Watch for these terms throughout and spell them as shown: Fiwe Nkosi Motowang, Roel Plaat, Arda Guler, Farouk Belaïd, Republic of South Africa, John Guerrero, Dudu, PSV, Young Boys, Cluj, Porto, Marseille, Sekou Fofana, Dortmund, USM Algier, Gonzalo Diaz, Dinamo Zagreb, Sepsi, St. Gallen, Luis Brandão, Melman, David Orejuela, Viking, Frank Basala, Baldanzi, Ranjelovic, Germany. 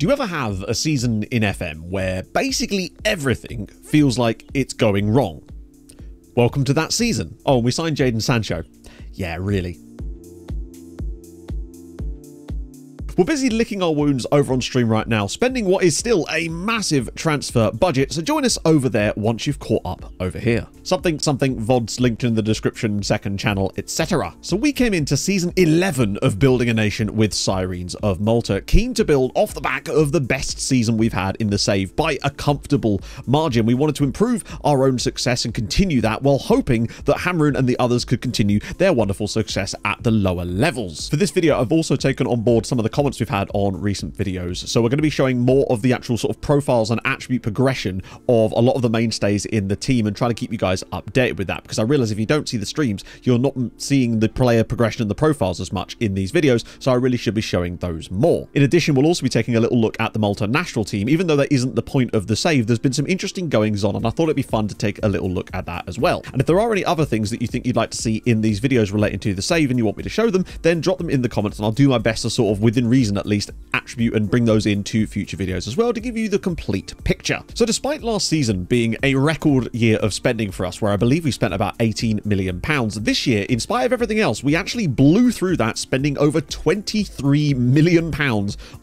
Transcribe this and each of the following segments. Do you ever have a season in FM where basically everything feels like it's going wrong? Welcome to that season. Oh, and we signed Jadon Sancho. Yeah, really. We're busy licking our wounds over on stream right now, spending what is still a massive transfer budget, so join us over there once you've caught up over here. Something VODs linked in the description, second channel, etc. So we came into season 11 of Building a Nation with Sirens of Malta, keen to build off the back of the best season we've had in the save by a comfortable margin. We wanted to improve our own success and continue that while hoping that Hamrun and the others could continue their wonderful success at the lower levels. For this video, I've also taken on board some of the comments we've had on recent videos, so we're going to be showing more of the actual sort of profiles and attribute progression of a lot of the mainstays in the team and trying to keep you guys updated with that, because I realize if you don't see the streams, you're not seeing the player progression and the profiles as much in these videos, so I really should be showing those more. In addition, we'll also be taking a little look at the Malta national team. Even though that isn't the point of the save, there's been some interesting goings on, and I thought it'd be fun to take a little look at that as well. And if there are any other things that you think you'd like to see in these videos relating to the save and you want me to show them, then drop them in the comments and I'll do my best to sort of, within reason at least, attribute and bring those into future videos as well to give you the complete picture. So despite last season being a record year of spending for us, where I believe we spent about £18 million, this year, in spite of everything else, we actually blew through that, spending over £23 million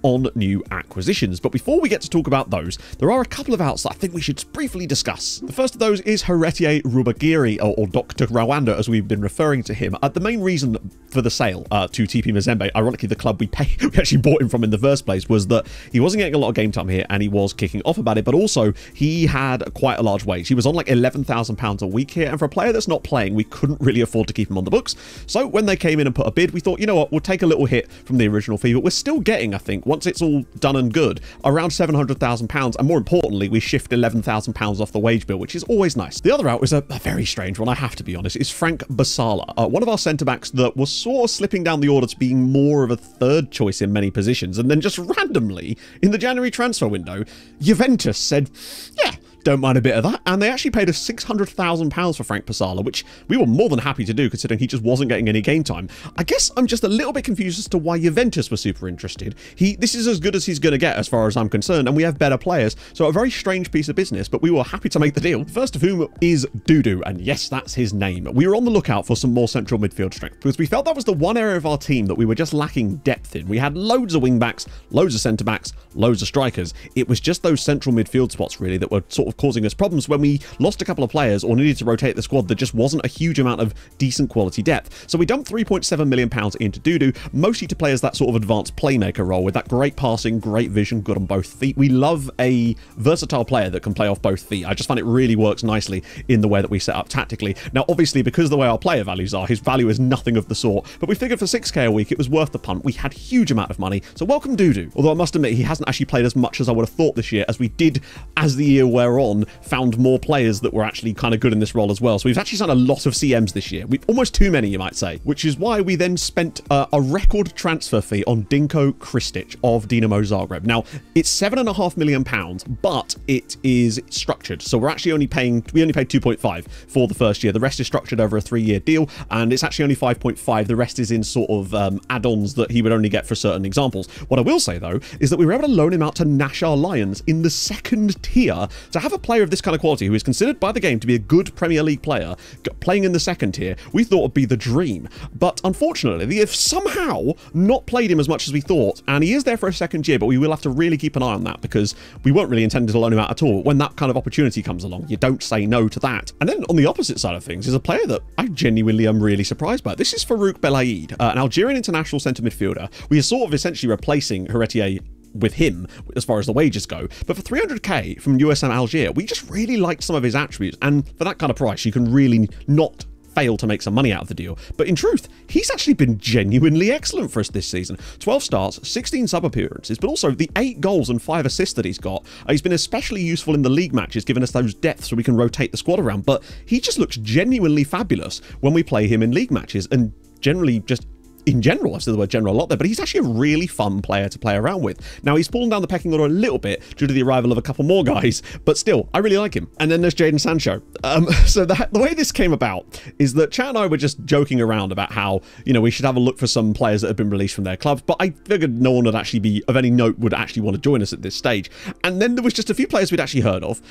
on new acquisitions. But before we get to talk about those, there are a couple of outs that I think we should briefly discuss. The first of those is Heretier Rubagiri, or Dr. Rawanda, as we've been referring to him. The main reason for the sale to TP Mazembe, ironically the club we actually bought him from in the first place, was that he wasn't getting a lot of game time here and he was kicking off about it, but also he had quite a large wage. He was on like £11,000 a week here, and for a player that's not playing, we couldn't really afford to keep him on the books. So when they came in and put a bid, we thought, you know what, we'll take a little hit from the original fee, but we're still getting, I think, once it's all done and good, around £700,000, and more importantly, we shift £11,000 off the wage bill, which is always nice. The other out is a very strange one, I have to be honest, is Frank Basala, one of our centre-backs that was sort of slipping down the order to being more of a third choice in many positions, and then just randomly in the January transfer window, Juventus said, yeah, don't mind a bit of that, and they actually paid us £600,000 for Frank Basala, which we were more than happy to do considering he just wasn't getting any game time. I guess I'm just a little bit confused as to why Juventus were super interested. This is as good as he's going to get as far as I'm concerned, and we have better players, so a very strange piece of business, but we were happy to make the deal. First of whom is Dudu, and yes, that's his name. We were on the lookout for some more central midfield strength because we felt that was the one area of our team that we were just lacking depth in. We had loads of wing-backs, loads of centre-backs, loads of strikers. It was just those central midfield spots really that were sort of causing us problems when we lost a couple of players or needed to rotate the squad. There just wasn't a huge amount of decent quality depth. So we dumped £3.7 million into Dudu, mostly to play as that sort of advanced playmaker role with that great passing, great vision, good on both feet. We love a versatile player that can play off both feet. I just find it really works nicely in the way that we set up tactically. Now, obviously, because of the way our player values are, his value is nothing of the sort, but we figured for 6k a week, it was worth the punt. We had a huge amount of money, so welcome Dudu. Although I must admit, he hasn't actually played as much as I would have thought this year, as we did, as the year where on found more players that were actually kind of good in this role as well. So we've actually signed a lot of CMs this year. We've almost too many, you might say, which is why we then spent a record transfer fee on Dinko Krstić of Dinamo Zagreb. Now it's £7.5 million, but it is structured. So we're actually only paid 2.5 for the first year. The rest is structured over a 3-year deal, and it's actually only 5.5. The rest is in sort of add-ons that he would only get for certain examples. What I will say though is that we were able to loan him out to Naxxar Lions in the second tier. To have a player of this kind of quality who is considered by the game to be a good Premier League player playing in the second tier, we thought would be the dream. But unfortunately, they have somehow not played him as much as we thought, and he is there for a second year, but we will have to really keep an eye on that because we weren't really intended to loan him out at all. When that kind of opportunity comes along, you don't say no to that. And then on the opposite side of things is a player that I genuinely am really surprised by. This is Farouk Belaïd, an Algerian international centre midfielder. We are sort of essentially replacing Heretier with him as far as the wages go, but for 300k from USM Algier, we just really liked some of his attributes, and for that kind of price you can really not fail to make some money out of the deal. But in truth, he's actually been genuinely excellent for us this season. 12 starts, 16 sub appearances, but also the 8 goals and 5 assists that he's got. He's been especially useful in the league matches, giving us those depths so we can rotate the squad around, but he just looks genuinely fabulous when we play him in league matches, and generally just in general. I've said the word general a lot there, but he's actually a really fun player to play around with. Now, he's fallen down the pecking order a little bit due to the arrival of a couple more guys, but still, I really like him. And then there's Jadon Sancho. So the way this came about is that Chat and I were just joking around about how, you know, we should have a look for some players that have been released from their clubs, but I figured no one would actually be of any note would actually want to join us at this stage. And then there was just a few players we'd actually heard of,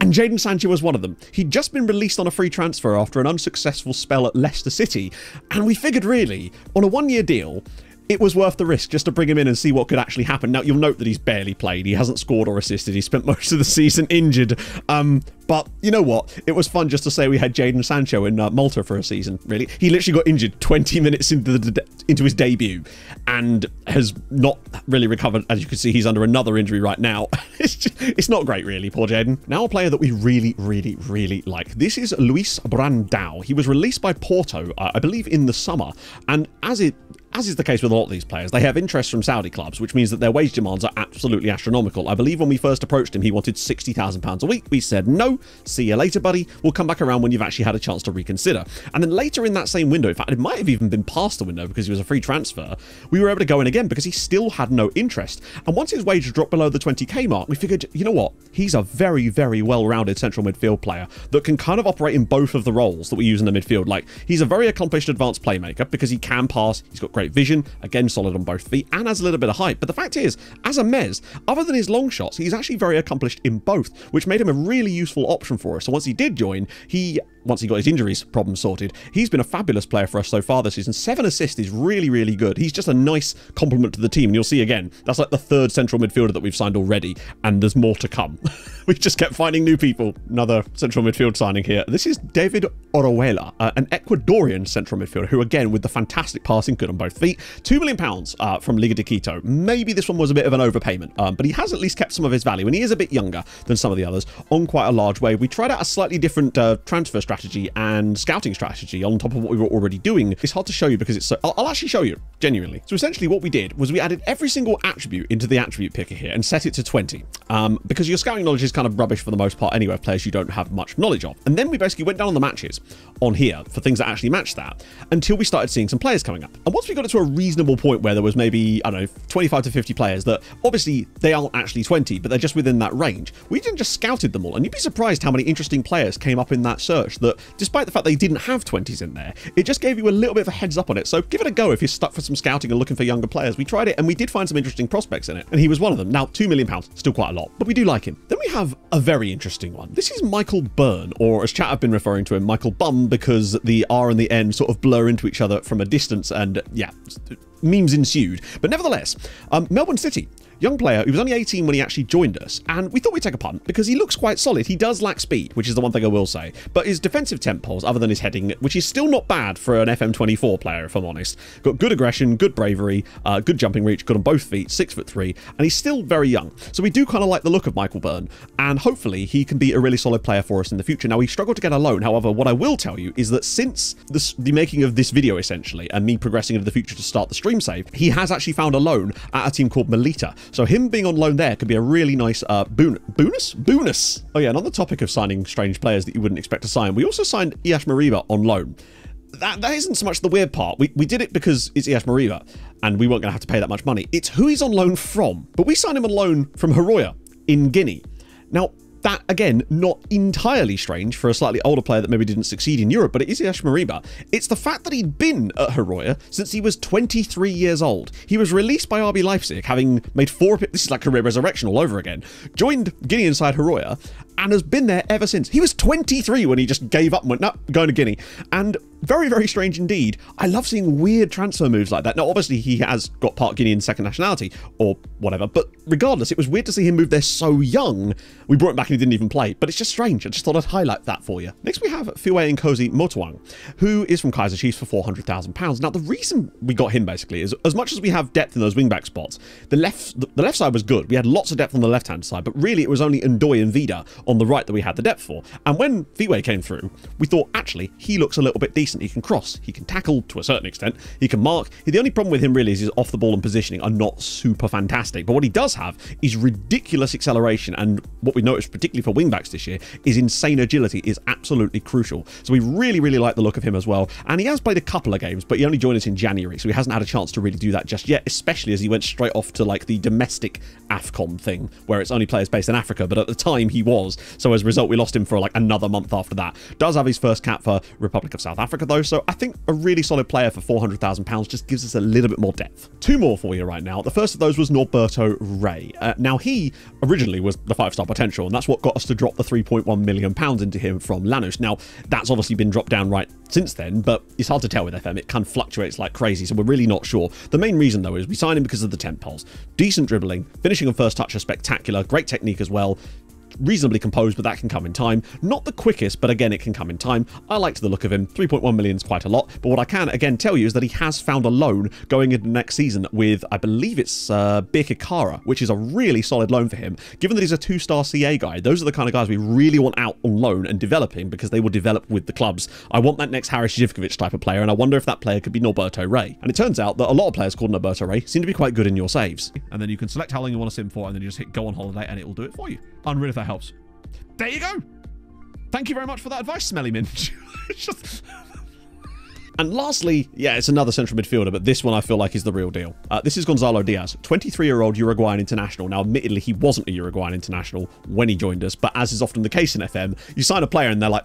and Jadon Sancho was one of them. He'd just been released on a free transfer after an unsuccessful spell at Leicester City, and we figured really, on a one-year deal, it was worth the risk just to bring him in and see what could actually happen. Now, you'll note that he's barely played. He hasn't scored or assisted. He spent most of the season injured. But you know what? It was fun just to say we had Jadon Sancho in Malta for a season, really. He literally got injured 20 minutes into his debut and has not really recovered. As you can see, he's under another injury right now. It's not great, really, poor Jadon. Now a player that we really, really, really like. This is Luis Brandão. He was released by Porto, I believe, in the summer. And as is the case with a lot of these players, they have interest from Saudi clubs, which means that their wage demands are absolutely astronomical. I believe when we first approached him, he wanted £60,000 a week. We said, no, see you later, buddy. We'll come back around when you've actually had a chance to reconsider. And then later in that same window, in fact, it might have even been past the window because he was a free transfer, we were able to go in again because he still had no interest. And once his wage dropped below the 20k mark, we figured, you know what? He's a very, very well-rounded central midfield player that can kind of operate in both of the roles that we use in the midfield. Like, he's a very accomplished advanced playmaker because he can pass, he's got great vision, again solid on both feet, and has a little bit of height. But the fact is, as a Mez, other than his long shots, he's actually very accomplished in both, which made him a really useful option for us. So once he did join, once he got his injuries problem sorted, he's been a fabulous player for us so far this season. 7 assists is really, really good. He's just a nice compliment to the team. And you'll see again, that's like the third central midfielder that we've signed already, and there's more to come. We just kept finding new people. Another central midfield signing here. This is David Orejuela, an Ecuadorian central midfielder who, again, with the fantastic passing, good on both feet. £2 million from Liga de Quito. Maybe this one was a bit of an overpayment, but he has at least kept some of his value, and he is a bit younger than some of the others on quite a large way. We tried out a slightly different transfer strategy and scouting strategy on top of what we were already doing. It's hard to show you because it's so... I'll actually show you, genuinely. So essentially what we did was we added every single attribute into the attribute picker here and set it to 20, because your scouting knowledge is kind of rubbish for the most part anyway, players you don't have much knowledge of. And then we basically went down on the matches on here for things that actually match that until we started seeing some players coming up. And once we got it to a reasonable point where there was maybe, I don't know, 25 to 50 players that obviously they aren't actually 20, but they're just within that range, we didn't just scouted them all. And you'd be surprised how many interesting players came up in that search that, despite the fact they didn't have 20s in there, it just gave you a little bit of a heads up on it. So give it a go if you're stuck for some scouting and looking for younger players. We tried it and we did find some interesting prospects in it. And he was one of them. Now, £2 million, still quite a lot, but we do like him. Then we have a very interesting one. This is Michael Byrne, or as chat have been referring to him, Michael Bum, because the R and the N sort of blur into each other from a distance and, yeah, memes ensued. But nevertheless, Melbourne City, young player who was only 18 when he actually joined us, and we thought we'd take a punt because he looks quite solid. He does lack speed, which is the one thing I will say, but his defensive tempos, other than his heading, which is still not bad for an FM24 player, if I'm honest, got good aggression, good bravery, good jumping reach, good on both feet, 6'3", and he's still very young. So we do kind of like the look of Michael Byrne, and hopefully he can be a really solid player for us in the future. Now, he struggled to get a loan. However, what I will tell you is that since the making of this video, essentially, and me progressing into the future to start the stream save, he has actually found a loan at a team called Melita. So him being on loan there could be a really nice bonus. Oh yeah, and on the topic of signing strange players that you wouldn't expect to sign, we also signed Iyash Mariba on loan. That isn't so much the weird part. We did it because it's Iyash Mariba and we weren't going to have to pay that much money. It's who he's on loan from. But we signed him on loan from Haroya in Guinea. Now, that, again, not entirely strange for a slightly older player that maybe didn't succeed in Europe, but it is Iyash Mariba. It's the fact that he'd been at Haroya since he was 23 years old. He was released by RB Leipzig, having made 4... This is like career resurrection all over again. Joined Guinea inside Haroya and has been there ever since. He was 23 when he just gave up and went, no, going to Guinea. And very, very strange indeed. I love seeing weird transfer moves like that. Now, obviously, he has got part Guinean second nationality or whatever, but regardless, it was weird to see him move there so young. We brought him back and he didn't even play, but it's just strange. I just thought I'd highlight that for you. Next, we have Fiwe Nkosi Motowang, who is from Kaiser Chiefs for £400,000. Now, the reason we got him, basically, is as much as we have depth in those wingback spots, the left side was good. We had lots of depth on the left-hand side, but really, it was only Ndoye and Vida on the right that we had the depth for. And when Viwe came through, we thought, actually, he looks a little bit decent. He can cross, he can tackle to a certain extent, he can mark. The only problem with him really is his off the ball and positioning are not super fantastic. But what he does have is ridiculous acceleration. And what we noticed, particularly for wingbacks this year, is insane agility is absolutely crucial. So we really, really like the look of him as well. And he has played a couple of games, but he only joined us in January, so he hasn't had a chance to really do that just yet, especially as he went straight off to like the domestic AFCON thing, where it's only players based in Africa, but at the time he was. So as a result, we lost him for like another month after that. Does have his first cap for Republic of South Africa though, so I think a really solid player for £400,000 just gives us a little bit more depth. Two more for you right now. The first of those was Norberto Ray. Now he originally was the five-star potential, and that's what got us to drop the £3.1 million into him from Lanús. Now that's obviously been dropped down right since then, but it's hard to tell with FM. It kind of fluctuates like crazy, so we're really not sure. The main reason though is we signed him because of the temp poles. Decent dribbling, finishing on first touch are spectacular, great technique as well. Reasonably composed, but that can come in time. Not the quickest, but again, it can come in time. I liked the look of him. 3.1 million is quite a lot, but what I can again tell you is that he has found a loan going into next season with, I believe it's Birkirkara, which is a really solid loan for him. Given that he's a two-star CA guy, those are the kind of guys we really want out on loan and developing, because they will develop with the clubs. I want that next Haris Živković type of player, and I wonder if that player could be Norberto Ray. And it turns out that a lot of players called Norberto Ray seem to be quite good in your saves. And then you can select how long you want to sim for, and then you just hit go on holiday, and it will do it for you. Unreal if that helps. There you go. Thank you very much for that advice, Smelly Minch. And lastly, yeah, it's another central midfielder, but this one I feel like is the real deal. This is Gonzalo Diaz, 23-year-old Uruguayan international. Now, admittedly, he wasn't a Uruguayan international when he joined us, but as is often the case in FM, you sign a player and they're like,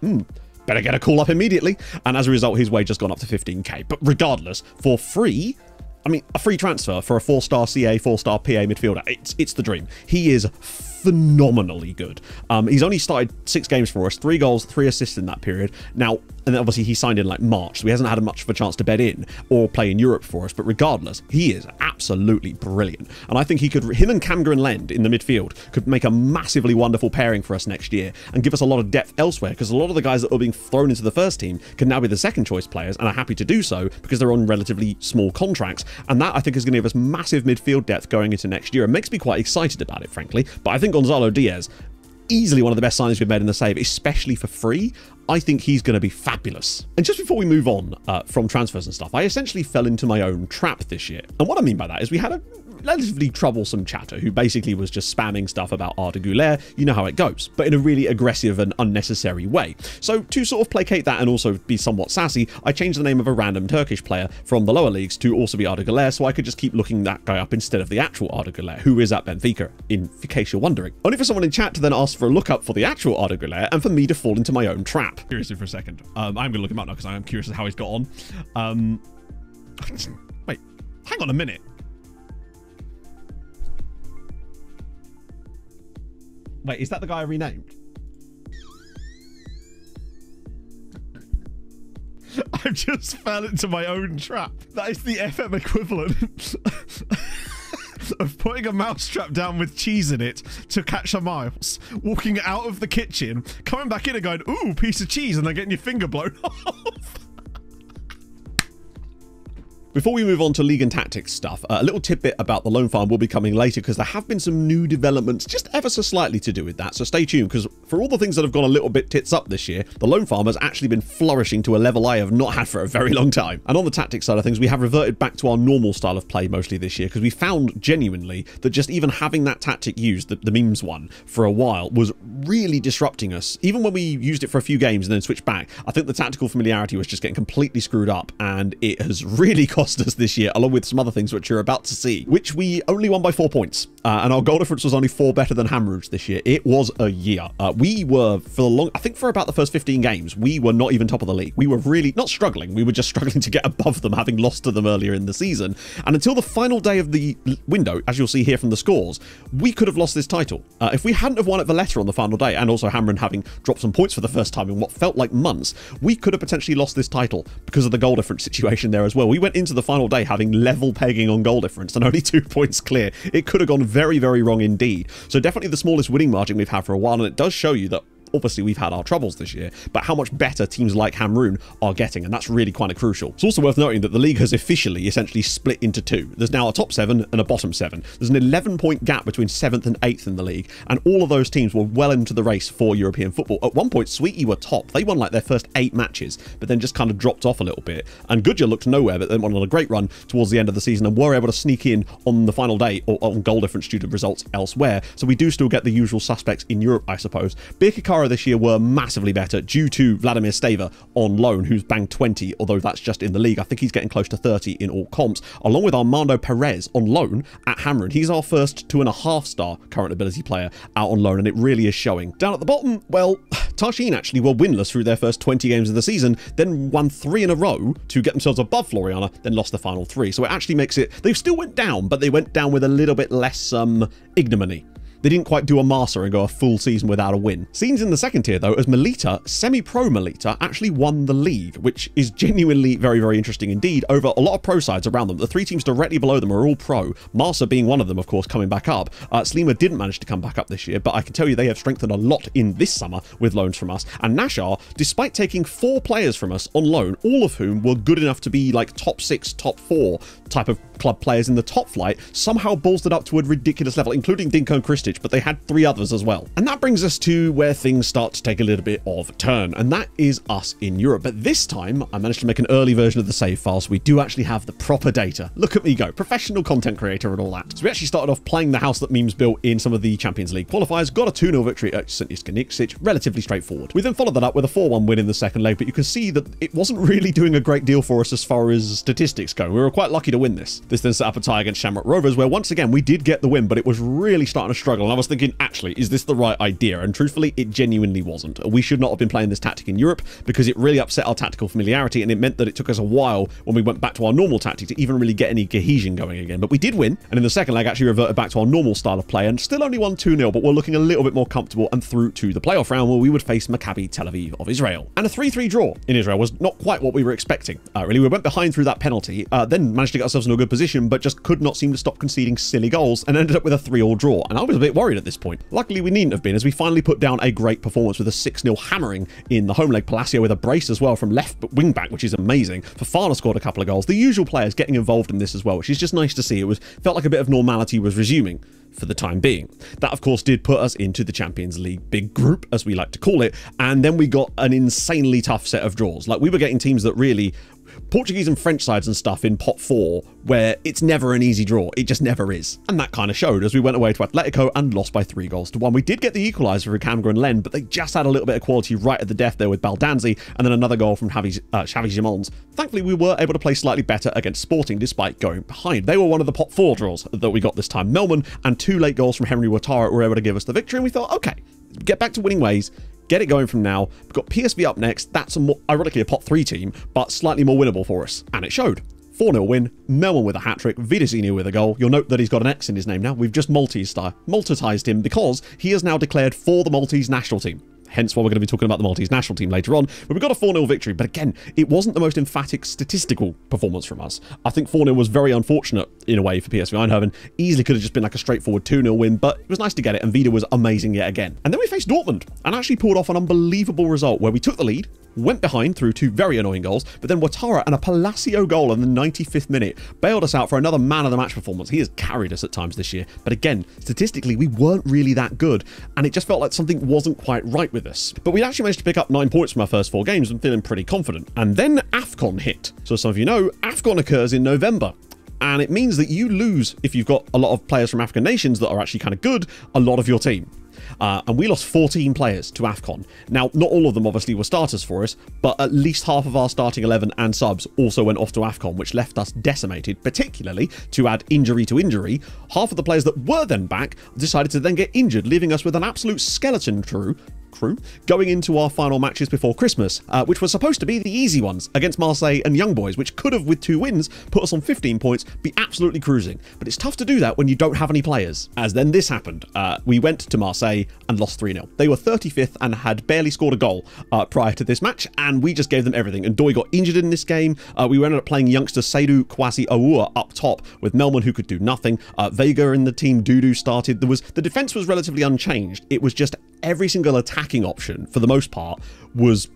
better get a call up immediately. And as a result, his wage has gone up to 15k. But regardless, for free... I mean, a free transfer for a four-star CA, four-star PA midfielder. It's the dream. He is phenomenally good. He's only started 6 games for us, 3 goals, 3 assists in that period. Now, and obviously he signed in like March, so he hasn't had much of a chance to bed in or play in Europe for us. But regardless, he is absolutely brilliant. And I think he could, him and Kamara N'Lend in the midfield could make a massively wonderful pairing for us next year and give us a lot of depth elsewhere, because a lot of the guys that are being thrown into the first team can now be the second choice players and are happy to do so because they're on relatively small contracts. And that, I think, is going to give us massive midfield depth going into next year. It makes me quite excited about it, frankly. But I think Gonzalo Diaz, easily one of the best signings we've made in the save, especially for free. I think he's going to be fabulous. And just before we move on from transfers and stuff, I essentially fell into my own trap this year. And what I mean by that is we had a relatively troublesome chatter who basically was just spamming stuff about Arda Guler. You know how it goes, but in a really aggressive and unnecessary way. So to sort of placate that and also be somewhat sassy, I changed the name of a random Turkish player from the lower leagues to also be Arda Guler, so I could just keep looking that guy up instead of the actual Arda Guler, who is at Benfica, in case you're wondering. Only for someone in chat to then ask for a lookup for the actual Arda Guler and for me to fall into my own trap. Seriously for a second. I'm going to look him up now because I am curious as how he's got on. Wait, hang on a minute. Wait, is that the guy I renamed? I just fell into my own trap. That is the FM equivalent of putting a mousetrap down with cheese in it to catch a mouse, walking out of the kitchen, coming back in and going, ooh, piece of cheese, and then getting your finger blown off. Before we move on to league and tactics stuff, a little tidbit about the loan farm will be coming later because there have been some new developments just ever so slightly to do with that. So stay tuned, because for all the things that have gone a little bit tits up this year, the loan farm has actually been flourishing to a level I have not had for a very long time. And on the tactics side of things, we have reverted back to our normal style of play mostly this year because we found genuinely that just even having that tactic used, the memes one, for a while was really disrupting us. Even when we used it for a few games and then switched back, I think the tactical familiarity was just getting completely screwed up, and it has really cost us this year, along with some other things which you're about to see, which we only won by 4 points, and our goal difference was only 4 better than Hamrun this year. It was a year. We were for the long, I think for about the first 15 games, we were not even top of the league. We were really not struggling. We were just struggling to get above them, having lost to them earlier in the season. And until the final day of the window, as you'll see here from the scores, we could have lost this title if we hadn't have won at Valletta on the final day, and also Hamrun having dropped some points for the first time in what felt like months. We could have potentially lost this title because of the goal difference situation there as well. We went into the final day having level pegging on goal difference and only 2 points clear. It could have gone very, very wrong indeed. So definitely the smallest winning margin we've had for a while, and it does show you that Obviously, we've had our troubles this year, but how much better teams like Hamrun are getting, and that's really kind of crucial. It's also worth noting that the league has officially essentially split into two. There's now a top seven and a bottom seven. There's an 11-point gap between 7th and 8th in the league, and all of those teams were well into the race for European football. At one point, Sweetie were top. They won like their first 8 matches, but then just kind of dropped off a little bit. And Goodyear looked nowhere, but then went on a great run towards the end of the season and were able to sneak in on the final day or on goal difference due to results elsewhere. So we do still get the usual suspects in Europe, I suppose. Birkirkara this year were massively better due to Vladimir Stava on loan, who's banged 20, although that's just in the league. I think he's getting close to 30 in all comps, along with Armando Perez on loan at Hamrun. He's our first 2.5-star current ability player out on loan, and it really is showing. Down at the bottom, well, Tarsheen actually were winless through their first 20 games of the season, then won 3 in a row to get themselves above Floriana, then lost the final 3. So it actually makes it, they still went down, but they went down with a little bit less ignominy. They didn't quite do a Marsa and go a full season without a win. Scenes in the second tier, though, as Melita, semi-pro Melita, actually won the league, which is genuinely very, very interesting indeed, over a lot of pro sides around them. The 3 teams directly below them are all pro, Marsa being one of them, of course, coming back up. Slima didn't manage to come back up this year, but I can tell you they have strengthened a lot in this summer with loans from us. And Naxxar, despite taking 4 players from us on loan, all of whom were good enough to be like top 6, top 4 type of club players in the top flight, somehow bolstered up to a ridiculous level, including Dinko Krstić, but they had 3 others as well. And that brings us to where things start to take a little bit of a turn, and that is us in Europe. But this time, I managed to make an early version of the save file, so we do actually have the proper data. Look at me go, professional content creator and all that. So we actually started off playing the house that Memes built in some of the Champions League qualifiers, got a 2-0 victory at St. Iskaničić, relatively straightforward. We then followed that up with a 4-1 win in the second leg, but you can see that it wasn't really doing a great deal for us as far as statistics go. We were quite lucky to win this. This then set up a tie against Shamrock Rovers, where once again we did get the win, but it was really starting to struggle. And I was thinking, actually, is this the right idea? And truthfully, it genuinely wasn't. We should not have been playing this tactic in Europe because it really upset our tactical familiarity, and it meant that it took us a while when we went back to our normal tactic to even really get any cohesion going again. But we did win, and in the second leg actually reverted back to our normal style of play and still only won 2-0, but we're looking a little bit more comfortable and through to the playoff round where we would face Maccabi Tel Aviv of Israel. And a 3-3 draw in Israel was not quite what we were expecting. Really, we went behind through that penalty, then managed to get ourselves in a good position, but just could not seem to stop conceding silly goals and ended up with a 3-3 draw. And I was a bit worried at this point. Luckily, we needn't have been, as we finally put down a great performance with a 6-0 hammering in the home leg. Palacio with a brace as well from left wing back, which is amazing. Fofana scored a couple of goals. The usual players getting involved in this as well, which is just nice to see. It was felt like a bit of normality was resuming for the time being. That, of course, did put us into the Champions League big group, as we like to call it. And then we got an insanely tough set of draws. Like, we were getting teams that really, Portuguese and French sides and stuff in pot 4, where it's never an easy draw. It just never is. And that kind of showed as we went away to Atletico and lost by 3-1. We did get the equaliser for Kamara N'Lend, but they just had a little bit of quality right at the death there with Baldanzi, and then another goal from Xavi Simons. Thankfully, we were able to play slightly better against Sporting despite going behind. They were one of the pot 4 draws that we got this time. Melman and 2 late goals from Henry Wattara were able to give us the victory, and we thought, okay, get back to winning ways. Get it going from now. We've got PSV up next. That's a more, ironically a pot 3 team, but slightly more winnable for us. And it showed. 4-0 win, Melman with a hat-trick, Vida with a goal. You'll note that he's got an X in his name now. We've just Maltesized him because he is now declared for the Maltese national team. Hence why we're going to be talking about the Maltese national team later on. But we got a 4-0 victory, but again, it wasn't the most emphatic statistical performance from us. I think 4-0 was very unfortunate in a way for PSV Eindhoven. Easily could have just been like a straightforward 2-0 win, but it was nice to get it, and Vida was amazing yet again. And then we faced Dortmund and actually pulled off an unbelievable result where we took the lead, went behind through 2 very annoying goals, but then Wattara and a Palacio goal in the 95th minute bailed us out for another man-of-the-match performance. He has carried us at times this year, but again, statistically, we weren't really that good, and it just felt like something wasn't quite right with us. But we actually managed to pick up 9 points from our first 4 games and feeling pretty confident. And then AFCON hit. So as some of you know, AFCON occurs in November. And it means that you lose, if you've got a lot of players from African nations that are actually kind of good, a lot of your team. And we lost 14 players to AFCON. Now, not all of them obviously were starters for us, but at least half of our starting 11 and subs also went off to AFCON, which left us decimated, particularly to add injury to injury. Half of the players that were then back decided to then get injured, leaving us with an absolute skeleton crew going into our final matches before Christmas, which were supposed to be the easy ones against Marseille and Young Boys, which could have, with 2 wins, put us on 15 points, be absolutely cruising. But it's tough to do that when you don't have any players. As then this happened, we went to Marseille and lost 3-0. They were 35th and had barely scored a goal prior to this match, and we just gave them everything. And Doy got injured in this game. We ended up playing youngster Seydou Kwasi Awuah up top with Melman, who could do nothing. Vega in the team, Dudu started. The defense was relatively unchanged. It was just every single attacking option, for the most part, was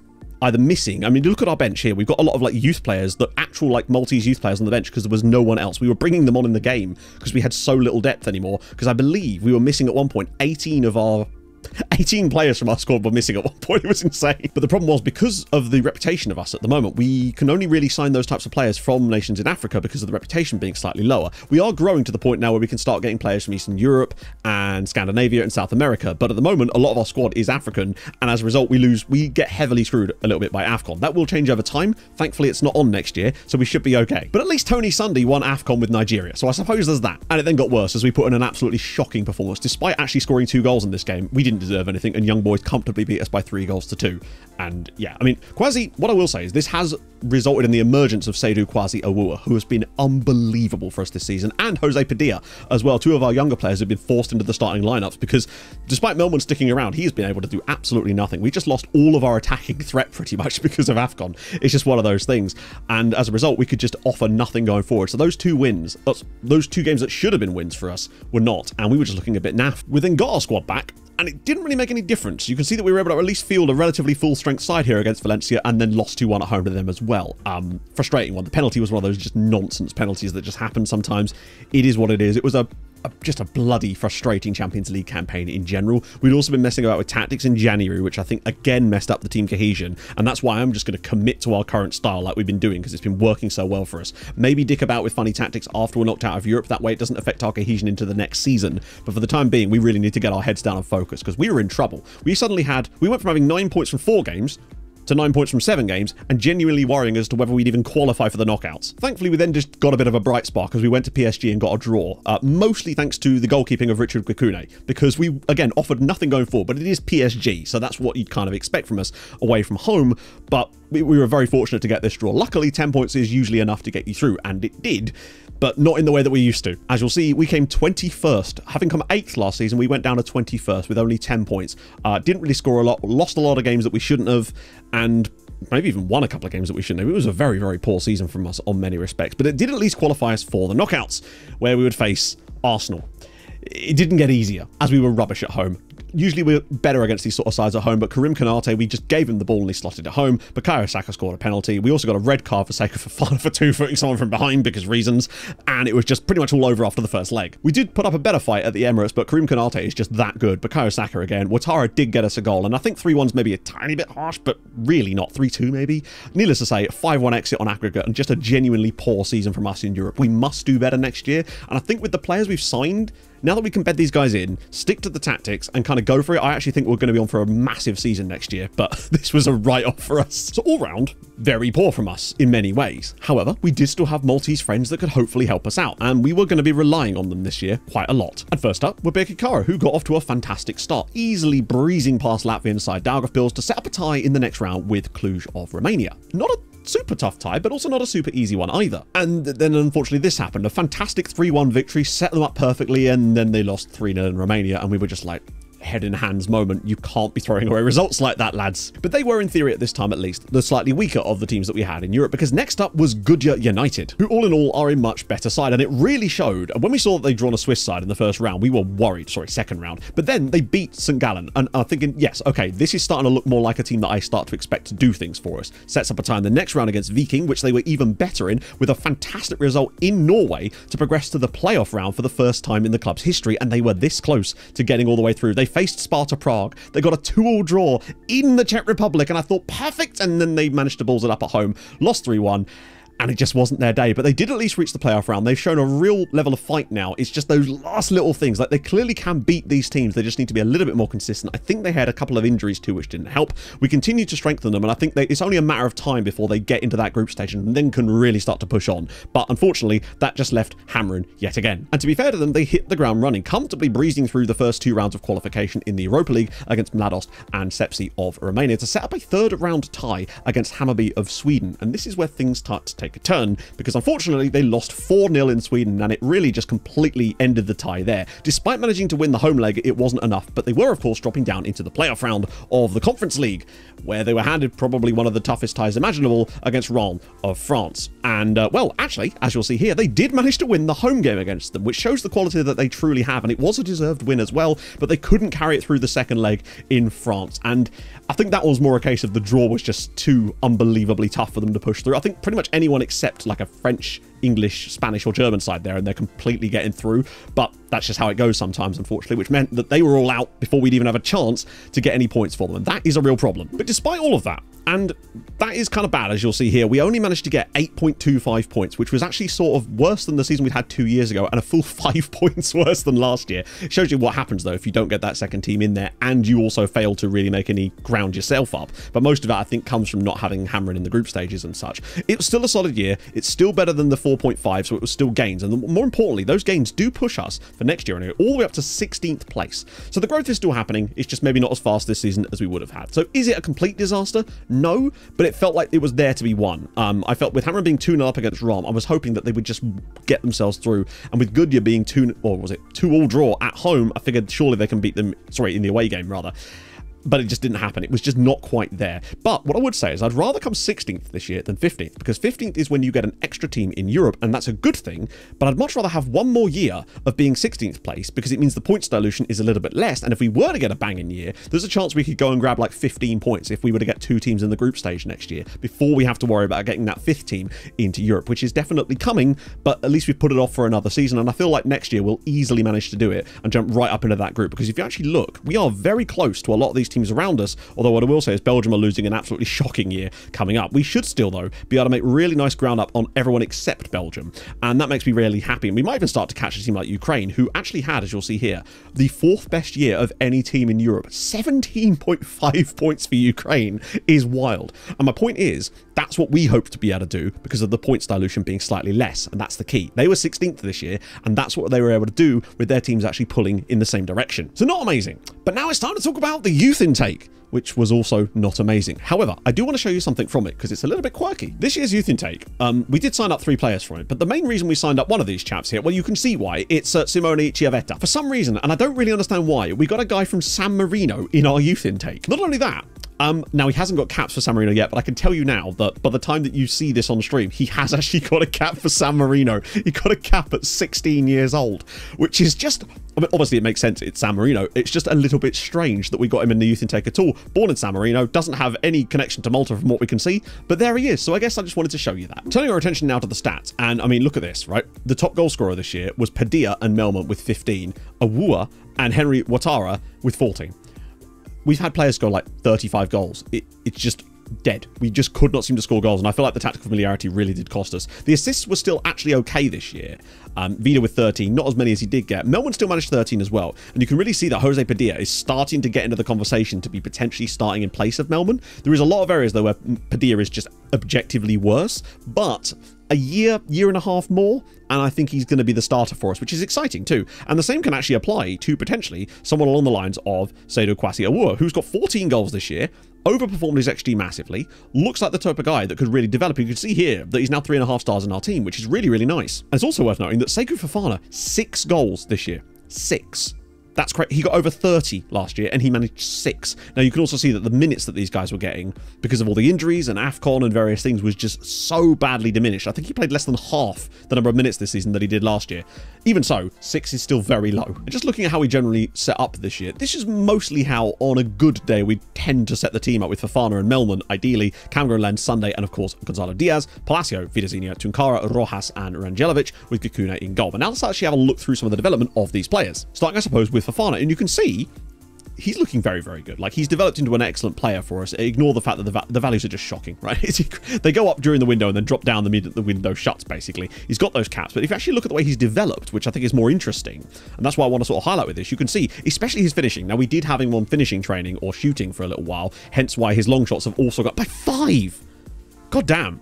either missing. I mean, look at our bench here. We've got a lot of like youth players, the actual like Maltese youth players on the bench because there was no one else. We were bringing them on in the game because we had so little depth anymore, because I believe we were missing at one point 18 players from our squad were missing at one point. It was insane. But the problem was, because of the reputation of us at the moment, we can only really sign those types of players from nations in Africa because of the reputation being slightly lower. We are growing to the point now where we can start getting players from Eastern Europe and Scandinavia and South America. But at the moment, a lot of our squad is African. And as a result, we get heavily screwed a little bit by AFCON. That will change over time. Thankfully, it's not on next year, so we should be okay. But at least Tony Sunday won AFCON with Nigeria. So I suppose there's that. And it then got worse as we put in an absolutely shocking performance. Despite actually scoring 2 goals in this game, we didn't deserve anything, and Young Boys comfortably beat us by 3 goals to 2. And yeah, I mean, Kwasi, what I will say is this has resulted in the emergence of Seydou Kwasi Awuah, who has been unbelievable for us this season, and Jose Padilla as well. 2 of our younger players have been forced into the starting lineups because despite Melman sticking around, he has been able to do absolutely nothing. We just lost all of our attacking threat pretty much because of AFCON. It's just one of those things. And as a result, we could just offer nothing going forward. So those 2 wins, those 2 games that should have been wins for us were not, and we were just looking a bit naff. We then got our squad back, and it didn't really make any difference. You can see that we were able to at least field a relatively full-strength side here against Valencia, and then lost 2-1 at home to them as well. Frustrating one. The penalty was one of those just nonsense penalties that just happen sometimes. It is what it is. It was just a bloody frustrating Champions League campaign in general. We'd also been messing about with tactics in January, which I think again messed up the team cohesion, and that's why I'm just going to commit to our current style like we've been doing, because it's been working so well for us. Maybe dick about with funny tactics after we're knocked out of Europe. That way it doesn't affect our cohesion into the next season. But for the time being, we really need to get our heads down and focus, because we were in trouble. We went from having 9 points from 4 games to 9 points from 7 games, and genuinely worrying as to whether we'd even qualify for the knockouts. Thankfully, we then just got a bit of a bright spark as we went to PSG and got a draw, mostly thanks to the goalkeeping of Richard Kwakune, because we, again, offered nothing going forward, but it is PSG, so that's what you'd kind of expect from us away from home, but we were very fortunate to get this draw. Luckily, 10 points is usually enough to get you through, and it did, but not in the way that we used to. As you'll see, we came 21st. Having come 8th last season, we went down to 21st with only 10 points. Didn't really score a lot, lost a lot of games that we shouldn't have, and maybe even won a couple of games that we shouldn't have. It was a very, very poor season from us on many respects, but it did at least qualify us for the knockouts, where we would face Arsenal. It didn't get easier, as we were rubbish at home. Usually we're better against these sort of sides at home, but Karim Konate, we just gave him the ball and he slotted it home. Bukayo Saka scored a penalty. We also got a red card for Saka for 2-footing someone from behind because reasons, and it was just pretty much all over after the first leg. We did put up a better fight at the Emirates, but Karim Konate is just that good. Bukayo Saka again. Wattara did get us a goal, and I think 3-1's maybe a tiny bit harsh, but really not. 3-2 maybe. Needless to say, 5-1 exit on aggregate, and just a genuinely poor season from us in Europe. We must do better next year, and I think with the players we've signed, now that we can bed these guys in, stick to the tactics, and kind of go for it, I actually think we're going to be on for a massive season next year, but this was a write-off for us. So all round, very poor from us in many ways. However, we did still have Maltese friends that could hopefully help us out, and we were going to be relying on them this year quite a lot. And first up were Birkirkara, who got off to a fantastic start, easily breezing past Latvian side Daugavpils to set up a tie in the next round with Cluj of Romania. Not a super tough tie, but also not a super easy one either. And then unfortunately this happened. A fantastic 3-1 victory set them up perfectly, and then they lost 3-0 in Romania, and we were just like, head in hands moment. You can't be throwing away results like that, lads. But they were, in theory at this time at least, the slightly weaker of the teams that we had in Europe, because next up was Goodyear United, who all in all are a much better side, and it really showed. And when we saw that they'd drawn a Swiss side in the first round, we were worried. Sorry, second round. But then they beat St. Gallen, and are thinking, yes, okay, this is starting to look more like a team that I start to expect to do things for us. Sets up a tie in the next round against Viking, which they were even better in, with a fantastic result in Norway to progress to the playoff round for the first time in the club's history, and they were this close to getting all the way through. They faced Sparta Prague. They got a 2-2 draw in the Czech Republic, and I thought, perfect, and then they managed to balls it up at home, lost 3-1, and it just wasn't their day. But they did at least reach the playoff round. They've shown a real level of fight now. It's just those last little things. Like, they clearly can beat these teams. They just need to be a little bit more consistent. I think they had a couple of injuries too, which didn't help. We continue to strengthen them, and I think it's only a matter of time before they get into that group stage and then can really start to push on. But unfortunately, that just left Hamrun yet again. And to be fair to them, they hit the ground running, comfortably breezing through the first 2 rounds of qualification in the Europa League against Mladost and Sepsi of Romania to set up a 3rd round tie against Hammarby of Sweden. And this is where things start to take take a turn, because unfortunately they lost 4-0 in Sweden, and it really just completely ended the tie there. Despite managing to win the home leg, it wasn't enough, but they were of course dropping down into the playoff round of the Conference League, where they were handed probably one of the toughest ties imaginable against Rennes of France. And well, actually, as you'll see here, they did manage to win the home game against them, which shows the quality that they truly have, and it was a deserved win as well, but they couldn't carry it through the second leg in France. And I think that was more a case of the draw was just too unbelievably tough for them to push through. I think pretty much anyone except like a French, English, Spanish or German side there, and they're completely getting through, but that's just how it goes sometimes, unfortunately, which meant that they were all out before we'd even have a chance to get any points for them, and that is a real problem. But despite all of that, and that is kind of bad, as you'll see here, we only managed to get 8.25 points, which was actually sort of worse than the season we'd had 2 years ago, and a full 5 points worse than last year. It shows you what happens though if you don't get that second team in there, and you also fail to really make any ground yourself up. But most of that, I think, comes from not having Hamrun in the group stages and such. It was still a solid year. It's still better than the 4.5, so it was still gains, and more importantly, those gains do push us for next year and all the way up to 16th place. So the growth is still happening. It's just maybe not as fast this season as we would have had. So is it a complete disaster? No, but it felt like it was there to be won. I felt with Hamrun being 2-0 up against Rennes, I was hoping that they would just get themselves through, and with Goodyear being 2-all draw at home, I figured surely they can beat them, sorry, in the away game rather. But it just didn't happen. It was just not quite there. But what I would say is I'd rather come 16th this year than 15th, because 15th is when you get an extra team in Europe, and that's a good thing, but I'd much rather have one more year of being 16th place, because it means the points dilution is a little bit less, and if we were to get a banging year, there's a chance we could go and grab like 15 points if we were to get 2 teams in the group stage next year, before we have to worry about getting that 5th team into Europe, which is definitely coming, but at least we've put it off for another season, and I feel like next year we'll easily manage to do it and jump right up into that group, because if you actually look, we are very close to a lot of these teams around us, although what I will say is Belgium are losing an absolutely shocking year coming up. We should still, though, be able to make really nice ground up on everyone except Belgium, and that makes me really happy. And we might even start to catch a team like Ukraine, who actually had, as you'll see here, the 4th best year of any team in Europe. 17.5 points for Ukraine is wild. And my point is, that's what we hope to be able to do because of the points dilution being slightly less, and that's the key. They were 16th this year, and that's what they were able to do with their teams actually pulling in the same direction. So not amazing. But now it's time to talk about the youth intake, which was also not amazing. However, I do want to show you something from it because it's a little bit quirky. This year's youth intake, we did sign up 3 players from it, but the main reason we signed up one of these chaps here, well, you can see why. It's Simone Chiavetta. For some reason, and I don't really understand why, we got a guy from San Marino in our youth intake. Not only that, now he hasn't got caps for San Marino yet, but I can tell you now that by the time that you see this on stream, he has actually got a cap for San Marino. He got a cap at 16 years old, which is just, I mean, obviously it makes sense, it's San Marino. It's just a little bit strange that we got him in the youth intake at all. Born in San Marino, doesn't have any connection to Malta from what we can see, but there he is. So I guess I just wanted to show you that. Turning our attention now to the stats, and I mean, look at this, right? The top goal scorer this year was Padilla and Melman with 15, Awuah and Henry Wattara with 14. We've had players score like 35 goals. It's just dead. We just could not seem to score goals, and I feel like the tactical familiarity really did cost us. The assists were still actually okay this year. Vida with 13, not as many as he did get. Melman still managed 13 as well, and you can really see that Jose Padilla is starting to get into the conversation to be potentially starting in place of Melman. There is a lot of areas, though, where Padilla is just objectively worse, but a year and a half more, and I think he's going to be the starter for us, which is exciting too. And the same can actually apply to potentially someone along the lines of Seydou Kwasi Awuah, who's got 14 goals this year, overperformed his XG massively, looks like the type of guy that could really develop. You can see here that he's now 3.5 stars in our team, which is really, really nice. And it's also worth noting that Sekou Fofana, 6 goals this year. 6. That's correct. He got over 30 last year, and he managed 6. Now, you can also see that the minutes that these guys were getting, because of all the injuries and AFCON and various things, was just so badly diminished. I think he played less than half the number of minutes this season that he did last year. Even so, 6 is still very low. And just looking at how we generally set up this year, this is mostly how, on a good day, we tend to set the team up with Fofana and Melman, ideally, Kamara N'Lend, Sunday, and of course, Gonzalo Diaz, Palacio, Vidazinha, Tunkara, Rojas, and Rangelovic, with Gakuna in goal. But now let's actually have a look through some of the development of these players. Starting, I suppose, with Fofana, and you can see he's looking very, very good. Like, he's developed into an excellent player for us. Ignore the fact that the values are just shocking, right? They go up during the window and then drop down the minute the window shuts, basically. He's got those caps, but if you actually look at the way he's developed, which I think is more interesting, and that's why I want to sort of highlight with this, you can see, especially his finishing. Now, we did have him on finishing training or shooting for a little while, hence why his long shots have also got by 5. God damn.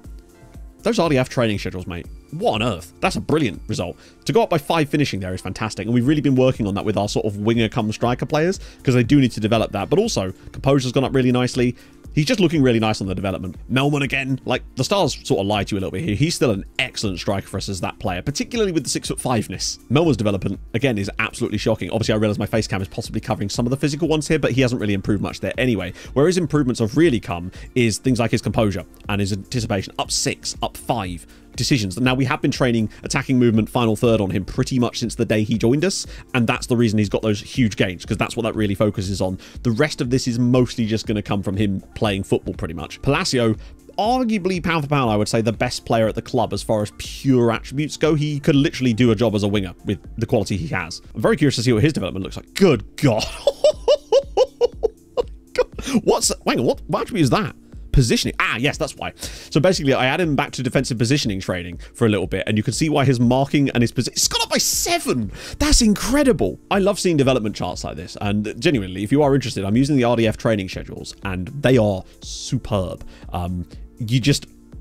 Those RDF training schedules, mate. What on earth? That's a brilliant result. To go up by 5 finishing there is fantastic, and we've really been working on that with our sort of winger-come-striker players, because they do need to develop that. But also, composure's gone up really nicely. He's just looking really nice on the development. Melman again, like the stars sort of lie to you a little bit here. He's still an excellent striker for us as that player, particularly with the 6'5"-ness. Melman's development again is absolutely shocking. Obviously, I realize my face cam is possibly covering some of the physical ones here, but he hasn't really improved much there anyway. Where his improvements have really come is things like his composure and his anticipation, up 6, up 5. Decisions. Now, we have been training attacking movement final third on him pretty much since the day he joined us, and that's the reason he's got those huge gains, because that's what that really focuses on. The rest of this is mostly just going to come from him playing football pretty much. Palacio, arguably pound for pound, I would say the best player at the club as far as pure attributes go. He could literally do a job as a winger with the quality he has. I'm very curious to see what his development looks like. Good God. Hang on, what attribute is that? Positioning. Ah, yes, that's why. So basically, I add him back to defensive positioning training for a little bit, and you can see why his marking and his position. It's gone up by 7. That's incredible. I love seeing development charts like this, and genuinely, if you are interested, I'm using the RDF training schedules, and they are superb.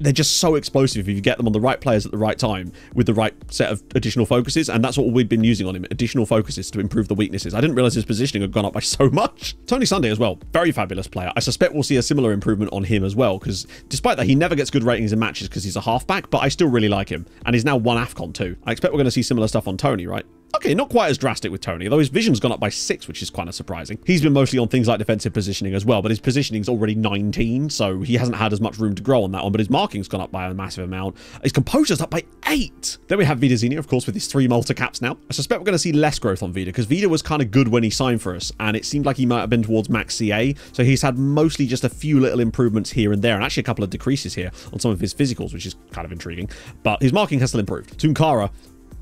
They're just so explosive if you get them on the right players at the right time with the right set of additional focuses, and that's what we've been using on him, additional focuses to improve the weaknesses. I didn't realize his positioning had gone up by so much. Tony Sunday as well, very fabulous player. I suspect we'll see a similar improvement on him as well, because despite that, he never gets good ratings in matches because he's a halfback, but I still really like him, and he's now won AFCON too. I expect we're going to see similar stuff on Tony, right? Okay, not quite as drastic with Tony, though his vision's gone up by 6, which is kind of surprising. He's been mostly on things like defensive positioning as well, but his positioning's already 19, so he hasn't had as much room to grow on that one, but his marking's gone up by a massive amount. His composure's up by 8. Then we have Vida Zinha, of course, with his 3 Malta caps now. I suspect we're going to see less growth on Vida, because Vida was kind of good when he signed for us, and it seemed like he might have been towards max CA, so he's had mostly just a few little improvements here and there, and actually a couple of decreases here on some of his physicals, which is kind of intriguing, but his marking has still improved. Tunkara,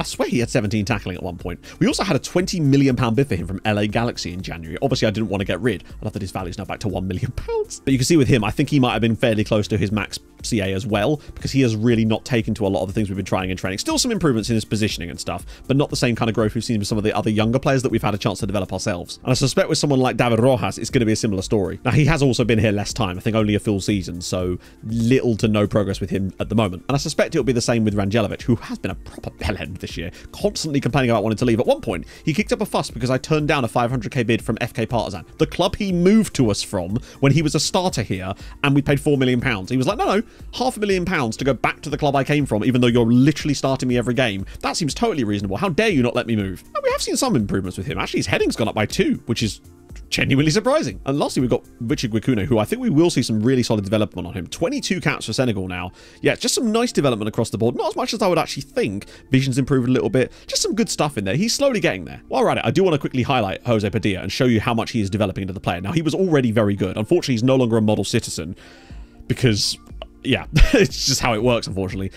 I swear he had 17 tackling at one point. We also had a £20 million bid for him from LA Galaxy in January. Obviously, I didn't want to get rid. I love that his value's now back to £1 million. But you can see with him, I think he might have been fairly close to his max CA as well, because he has really not taken to a lot of the things we've been trying in training. Still some improvements in his positioning and stuff, but not the same kind of growth we've seen with some of the other younger players that we've had a chance to develop ourselves. And I suspect with someone like David Rojas, it's going to be a similar story. Now, he has also been here less time. I think only a full season, so little to no progress with him at the moment. And I suspect it'll be the same with Ranjelovic, who has been a proper bellend this year, constantly complaining about wanting to leave. At one point, he kicked up a fuss because I turned down a 500k bid from FK Partizan, the club he moved to us from when he was a starter here, and we paid £4 million. He was like, no, £500,000 to go back to the club I came from, even though you're literally starting me every game. That seems totally reasonable. How dare you not let me move? And we have seen some improvements with him. Actually, his heading's gone up by 2, which is genuinely surprising. And lastly, we've got Richard Guicuno, who I think we will see some really solid development on him. 22 caps for Senegal now. Yeah, just some nice development across the board. Not as much as I would actually think. Vision's improved a little bit. Just some good stuff in there. He's slowly getting there. While we're at it, I do want to quickly highlight Jose Padilla and show you how much he is developing into the player. Now, he was already very good. Unfortunately, he's no longer a model citizen because, yeah, it's just how it works, unfortunately.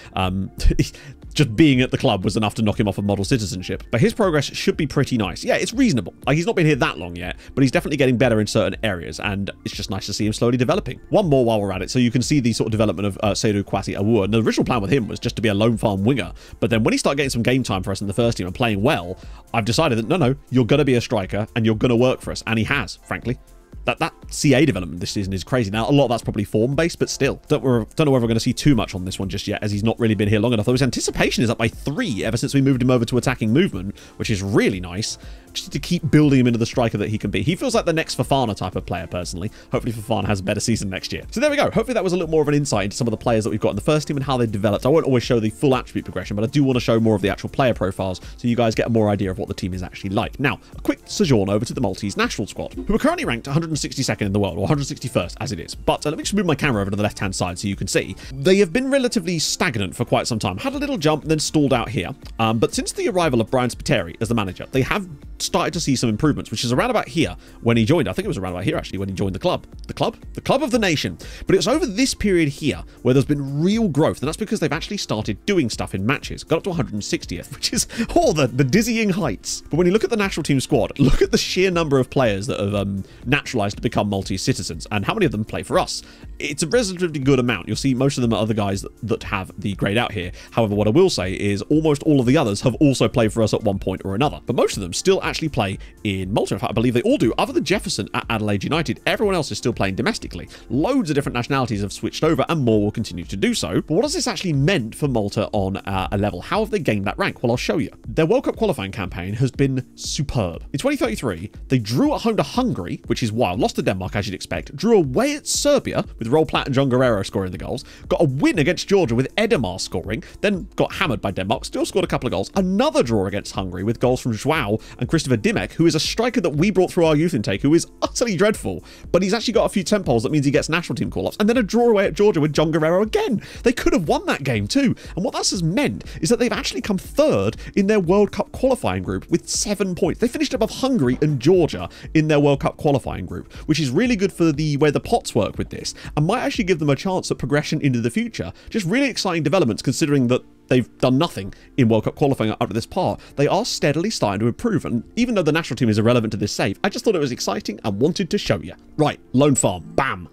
Just being at the club was enough to knock him off of model citizenship. But his progress should be pretty nice. Yeah, it's reasonable. Like, he's not been here that long yet, but he's definitely getting better in certain areas, and it's just nice to see him slowly developing. One more while we're at it, so you can see the sort of development of Seydou Kwasi Awuah. The original plan with him was just to be a lone farm winger, but then when he started getting some game time for us in the first team and playing well, I've decided that, no, you're going to be a striker, and you're going to work for us, and he has, frankly. That CA development this season is crazy. Now, a lot of that's probably form-based, but still. Don't know whether we're going to see too much on this one just yet, as he's not really been here long enough. Though his anticipation is up by 3 ever since we moved him over to attacking movement, which is really nice, just to keep building him into the striker that he can be. He feels like the next Fofana type of player, personally. Hopefully, Fofana has a better season next year. So there we go. Hopefully, that was a little more of an insight into some of the players that we've got in the first team and how they developed. I won't always show the full attribute progression, but I do want to show more of the actual player profiles so you guys get a more idea of what the team is actually like. Now, a quick sojourn over to the Maltese national squad, who are currently ranked 162nd in the world, or 161st as it is. But let me just move my camera over to the left-hand side so you can see. They have been relatively stagnant for quite some time. Had a little jump and then stalled out here. But since the arrival of Brian Spiteri as the manager, they have started to see some improvements, which is around about here when he joined. I think it was around about here, actually, when he joined the club. The club of the nation. But it's over this period here where there's been real growth, and that's because they've actually started doing stuff in matches. Got up to 160th, which is all the dizzying heights. But when you look at the national team squad, look at the sheer number of players that have naturalized to become Maltese citizens, and how many of them play for us. It's a relatively good amount. You'll see most of them are other guys that have the grade out here. However, what I will say is almost all of the others have also played for us at one point or another, but most of them still actually play in Malta. In fact, I believe they all do, other than Jefferson at Adelaide United. Everyone else is still playing domestically. Loads of different nationalities have switched over, and more will continue to do so. But what has this actually meant for Malta on a level? How have they gained that rank? Well, I'll show you. Their World Cup qualifying campaign has been superb. In 2033, they drew at home to Hungary, which is wild. Lost to Denmark, as you'd expect. Drew away at Serbia, with Roel Plaat and John Guerrero scoring the goals. Got a win against Georgia, with Edemar scoring. Then got hammered by Denmark, still scored a couple of goals. Another draw against Hungary, with goals from João and Christopher Dimek, who is a striker that we brought through our youth intake, who is utterly dreadful. But he's actually got a few tempoles, that means he gets national team call-ups. And then a draw away at Georgia with John Guerrero again. They could have won that game too. And what this has meant is that they've actually come third in their World Cup qualifying group with 7 points. They finished above Hungary and Georgia in their World Cup qualifying group, which is really good for the way the pots work with this, and might actually give them a chance at progression into the future. Just really exciting developments, considering that they've done nothing in World Cup qualifying up to this part. They are steadily starting to improve, and even though the national team is irrelevant to this save, I just thought it was exciting and wanted to show you. Right, loan farm, bam.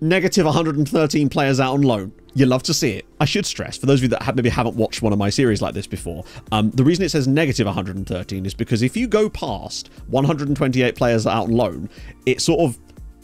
Negative 113 players out on loan. You love to see it. I should stress, for those of you that maybe haven't watched one of my series like this before, the reason it says negative 113 is because if you go past 128 players out on loan, it sort of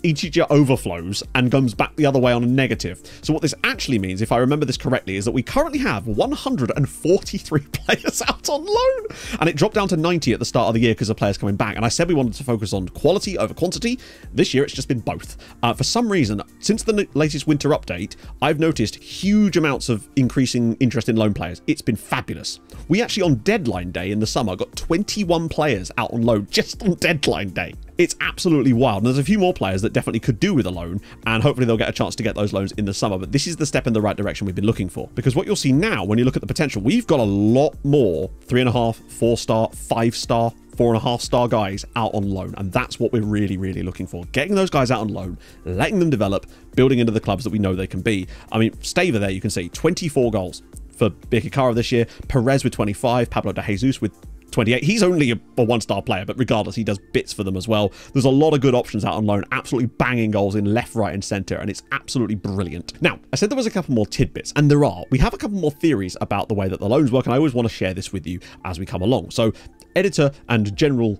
each year overflows and comes back the other way on a negative. So what this actually means, if I remember this correctly, is that we currently have 143 players out on loan, and it dropped down to 90 at the start of the year because of players coming back. And I said we wanted to focus on quality over quantity. This year it's just been both. For some reason, since the latest winter update, I've noticed huge amounts of increasing interest in loan players. It's been fabulous. We actually on deadline day in the summer got 21 players out on loan just on deadline day. It's absolutely wild. And there's a few more players that definitely could do with a loan, and hopefully they'll get a chance to get those loans in the summer. But this is the step in the right direction we've been looking for, because what you'll see now when you look at the potential, we've got a lot more 3.5, 4-star, 5-star, 4.5-star guys out on loan, and that's what we're really looking for. Getting those guys out on loan, letting them develop, building into the clubs that we know they can be. I mean, Staver there, you can see 24 goals for Birkirkara this year. Perez with 25, Pablo de Jesus with 28. He's only a one-star player, but regardless, he does bits for them as well. There's a lot of good options out on loan, absolutely banging goals in left, right, and centre, and it's absolutely brilliant. Now, I said there was a couple more tidbits, and there are. We have a couple more theories about the way that the loans work, and I always want to share this with you as we come along. So, editor and general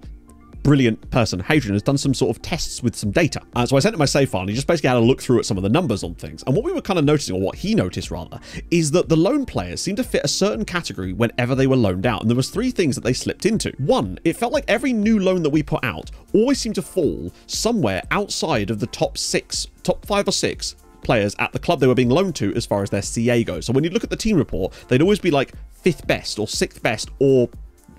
brilliant person, Hadrian, has done some sort of tests with some data. So I sent him my save file, and he just basically had a look through at some of the numbers on things. And what we were kind of noticing, or what he noticed rather, is that the loan players seemed to fit a certain category whenever they were loaned out. And there was three things that they slipped into. One, it felt like every new loan that we put out always seemed to fall somewhere outside of the top 5 or 6 players at the club they were being loaned to as far as their CA goes. So when you look at the team report, they'd always be like 5th best or 6th best or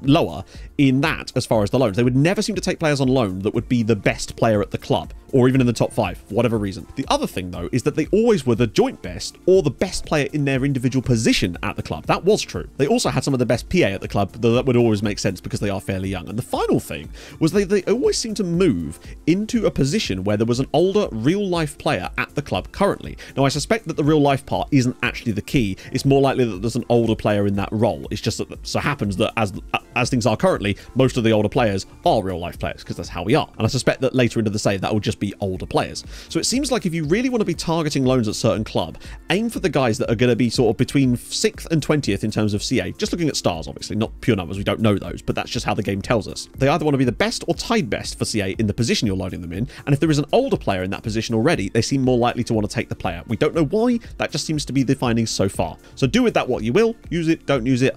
lower in that as far as the loans. They would never seem to take players on loan that would be the best player at the club, or even in the top 5, for whatever reason. The other thing, though, is that they always were the joint best or the best player in their individual position at the club. That was true. They also had some of the best PA at the club, though that would always make sense because they are fairly young. And the final thing was they always seemed to move into a position where there was an older real-life player at the club currently. Now, I suspect that the real-life part isn't actually the key. It's more likely that there's an older player in that role. It's just that it so happens that as things are currently, most of the older players are real-life players, because that's how we are. And I suspect that later into the save, that will just be older players. So it seems like if you really want to be targeting loans at certain club, aim for the guys that are going to be sort of between 6th and 20th in terms of CA. Just looking at stars, obviously, not pure numbers. We don't know those, but that's just how the game tells us. They either want to be the best or tied best for CA in the position you're loading them in. And if there is an older player in that position already, they seem more likely to want to take the player. We don't know why. That just seems to be the findings so far. So do with that what you will. Use it, don't use it.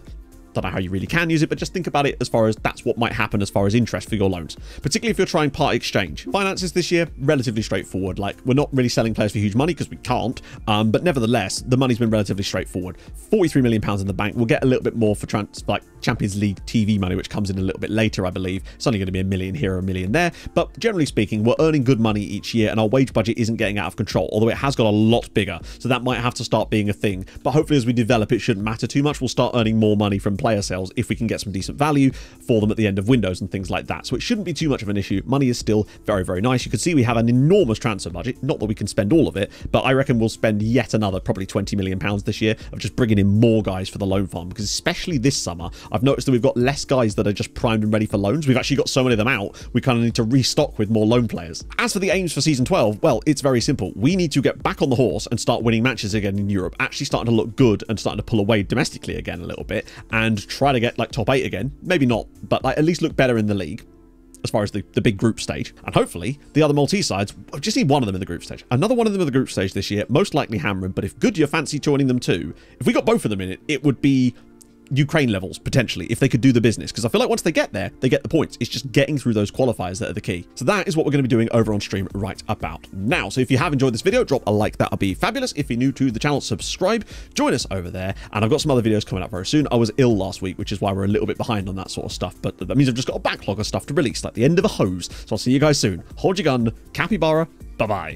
Don't know how you really can use it, but just think about it as far as that's what might happen as far as interest for your loans, particularly if you're trying part exchange. Finances this year, relatively straightforward. Like, we're not really selling players for huge money because we can't, but nevertheless, the money's been relatively straightforward. £43 million in the bank. We'll get a little bit more for Champions League TV money, which comes in a little bit later, I believe. It's only going to be £1 million here or £1 million there, but generally speaking, we're earning good money each year, and our wage budget isn't getting out of control, although it has got a lot bigger, so that might have to start being a thing. But hopefully as we develop, it shouldn't matter too much. We'll start earning more money from player sales if we can get some decent value for them at the end of windows and things like that. So it shouldn't be too much of an issue. Money is still very nice. You can see we have an enormous transfer budget. Not that we can spend all of it, but I reckon we'll spend yet another probably £20 million this year of just bringing in more guys for the loan farm, because especially this summer, I've noticed that we've got less guys that are just primed and ready for loans. We've actually got so many of them out, we kind of need to restock with more loan players. As for the aims for season 12, well, it's very simple. We need to get back on the horse and start winning matches again in Europe, actually starting to look good and starting to pull away domestically again a little bit. And and try to get like top 8 again. Maybe not, but like at least look better in the league as far as the big group stage. And hopefully the other Maltese sides, I've just seen one of them in the group stage. Another one of them in the group stage this year, most likely Hamrun, but if Goodyear fancy joining them too, if we got both of them in it, it would be Ukraine levels, potentially, if they could do the business. Because I feel like once they get there, they get the points. It's just getting through those qualifiers that are the key. So that is what we're going to be doing over on stream right about now. So if you have enjoyed this video, drop a like. That would be fabulous. If you're new to the channel, subscribe. Join us over there. And I've got some other videos coming up very soon. I was ill last week, which is why we're a little bit behind on that sort of stuff. But that means I've just got a backlog of stuff to release, like the end of a hose. So I'll see you guys soon. Hold your gun. Capybara. Bye-bye.